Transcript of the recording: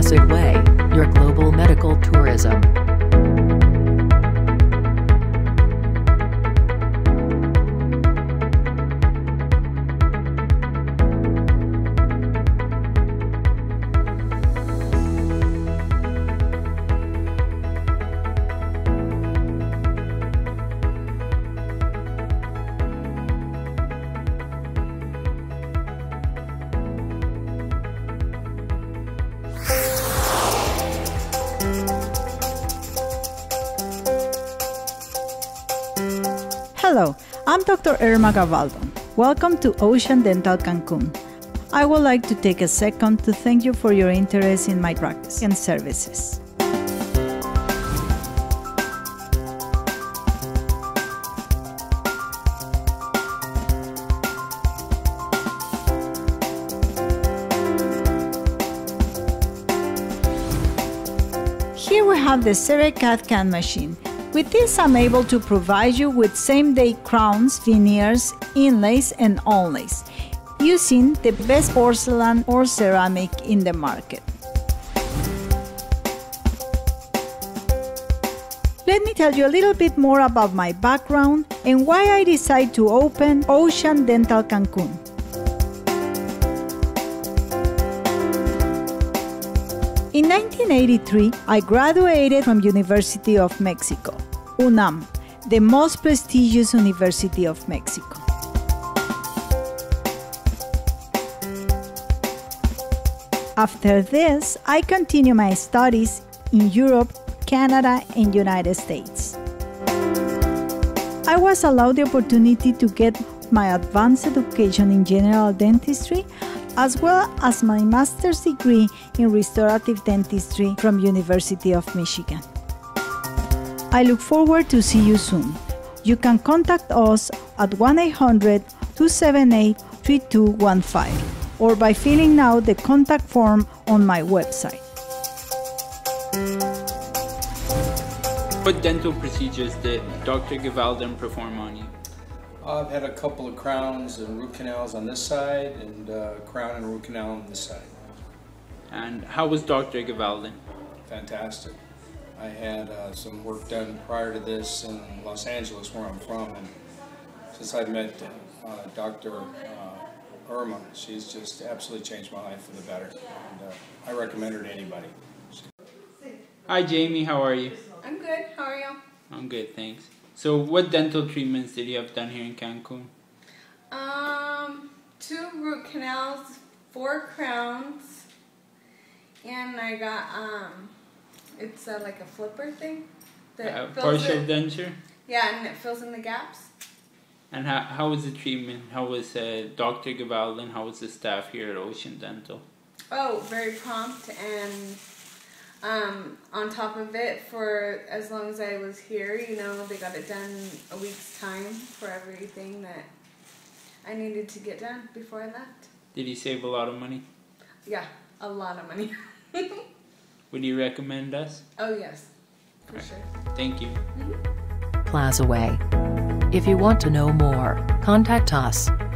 PlacidWay, your global medical tourism. Hello, I'm Dr. Irma Gavaldon. Welcome to Ocean Dental Cancun. I would like to take a second to thank you for your interest in my practice and services. Here we have the CEREC CAD/CAM machine. With this, I'm able to provide you with same-day crowns, veneers, inlays, and onlays, using the best porcelain or ceramic in the market. Let me tell you a little bit more about my background and why I decided to open Ocean Dental Cancun. In 1983, I graduated from University of Mexico, UNAM, the most prestigious university of Mexico. After this, I continued my studies in Europe, Canada, and United States. I was allowed the opportunity to get my advanced education in general dentistry, as well as my master's degree in restorative dentistry from University of Michigan. I look forward to see you soon. You can contact us at 1-800-278-3215 or by filling out the contact form on my website. What dental procedures did Dr. Gavaldon perform on you? I've had a couple of crowns and root canals on this side, and crown and root canal on this side. And how was Dr. Gavaldon? Fantastic. I had some work done prior to this in Los Angeles, where I'm from, and since I met Dr. Irma, she's just absolutely changed my life for the better, and I recommend her to anybody. Hi Jamie, how are you? I'm good, how are you? I'm good, thanks. So what dental treatments did you have done here in Cancun? 2 root canals, 4 crowns, and I got, it's like a flipper thing. That partial denture? Yeah, and it fills in the gaps. And how was the treatment? How was Dr. Gavaldon? How was the staff here at Ocean Dental? Oh, very prompt, and on top of it, for as long as I was here, you know, they got it done in a week's time for everything that I needed to get done before I left. Did you save a lot of money? Yeah, a lot of money. Would you recommend us? Oh yes, for sure. Thank you. PlacidWay. If you want to know more, contact us.